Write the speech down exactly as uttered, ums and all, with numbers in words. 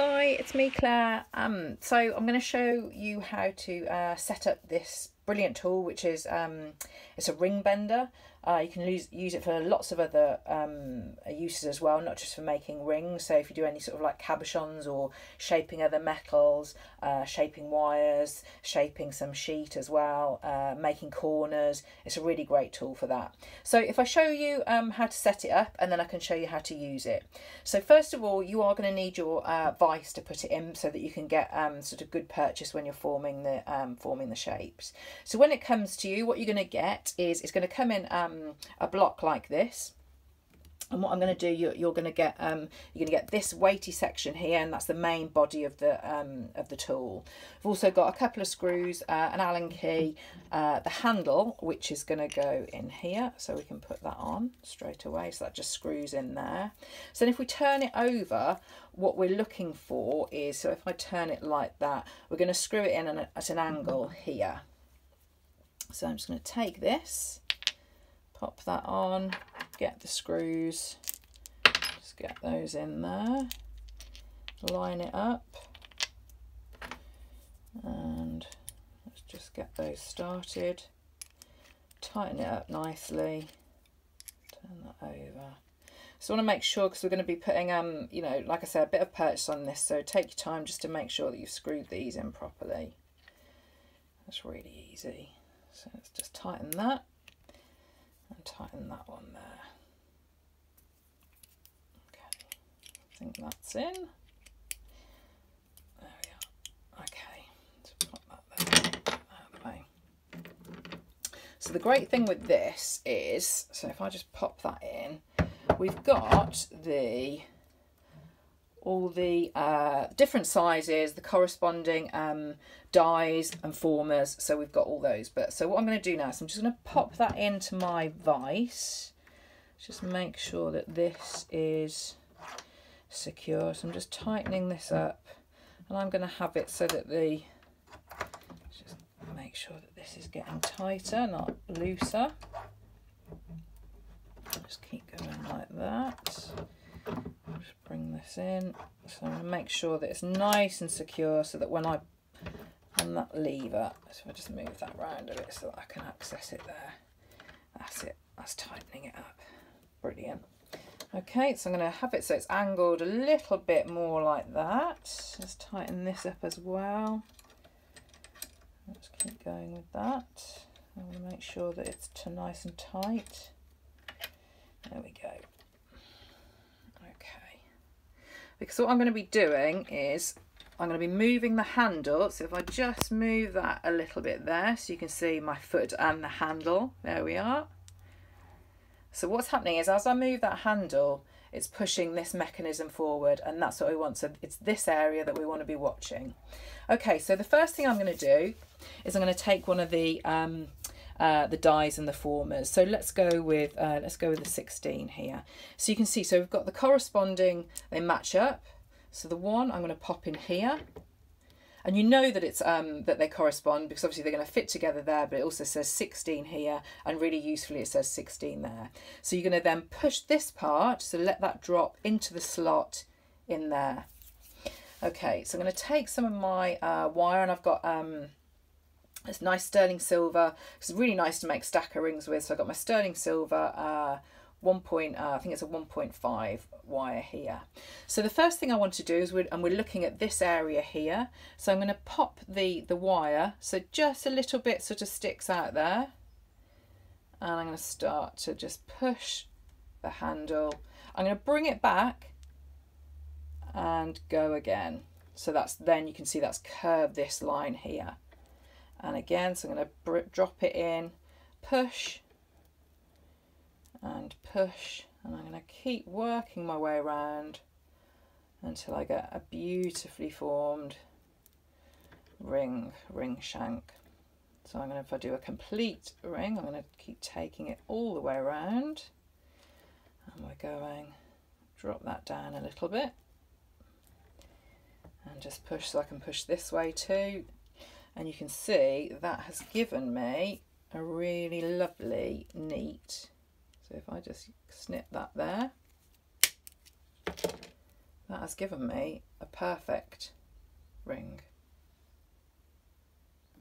Hi, it's me, Claire. Um, so I'm going to show you how to uh, set up this brilliant tool, which is um, it's a ring bender. Uh, you can use, use it for lots of other um, uses as well, not just for making rings. So if you do any sort of like cabochons or shaping other metals, uh, shaping wires, shaping some sheet as well, uh, making corners, it's a really great tool for that. So if I show you um, how to set it up, and then I can show you how to use it. So first of all, you are going to need your uh, vise to put it in so that you can get um, sort of good purchase when you're forming the, um, forming the shapes. So when it comes to you, what you're going to get is it's going to come in um, a block like this, and what I'm going to do, you're, you're going to get um, you're going to get this weighty section here, and that's the main body of the um, of the tool. I've also got a couple of screws, uh, an Allen key, uh, the handle, which is going to go in here, so we can put that on straight away. So that just screws in there. So then if we turn it over, what we're looking for is, so if I turn it like that, we're going to screw it in at an angle here. So I'm just going to take this, pop that on, get the screws, just get those in there, line it up, and let's just get those started, tighten it up nicely, turn that over. So I want to make sure, because we're going to be putting, um, you know, like I said, a bit of purchase on this, so take your time just to make sure that you've screwed these in properly. That's really easy. So let's just tighten that. And tighten that one there. Okay, I think that's in. There we are. Okay, so pop that there, that way. So the great thing with this is, so if I just pop that in, we've got the all the uh, different sizes, the corresponding um, dies and formers, so we've got all those. But so what I'm going to do now is I'm just going to pop that into my vise, just make sure that this is secure. So I'm just tightening this up, and I'm going to have it so that the, just make sure that this is getting tighter, not looser. Just keep going like that. Just bring this in, so I'm going to make sure that it's nice and secure, so that when I, and that lever, so I just move that round a bit so that I can access it there. That's it, that's tightening it up. Brilliant. Okay, so I'm going to have it so it's angled a little bit more like that. Just tighten this up as well. Let's keep going with that. I want to make sure that it's nice and tight. There we go. Because what I'm going to be doing is I'm going to be moving the handle. So if I just move that a little bit there, so you can see my foot and the handle. There we are. So what's happening is, as I move that handle, it's pushing this mechanism forward, and that's what we want. So it's this area that we want to be watching. Okay, so the first thing I'm going to do is I'm going to take one of the um, uh, the dies and the formers. So let's go with uh, let's go with the sixteen here. So you can see, so we've got the corresponding, they match up. So the one I'm going to pop in here, and you know that it's um, that they correspond, because obviously they're going to fit together there, but it also says sixteen here, and really usefully it says sixteen there. So you're going to then push this part, so let that drop into the slot in there. Okay, so I'm going to take some of my uh, wire, and I've got um, it's nice sterling silver. It's really nice to make stacker rings with. So I've got my sterling silver uh, one point, uh, I think it's a one point five wire here. So the first thing I want to do is, we're, and we're looking at this area here. So I'm going to pop the, the wire, so just a little bit sort of sticks out there. And I'm going to start to just push the handle. I'm going to bring it back and go again. So that's, then you can see that's curved this line here. And again, so I'm going to drop it in, push and push, and I'm going to keep working my way around until I get a beautifully formed ring, ring shank. So I'm going to, if I do a complete ring, I'm going to keep taking it all the way around, and we're going, drop that down a little bit and just push, so I can push this way too. And you can see that has given me a really lovely, neat. So if I just snip that there, That has given me a perfect ring.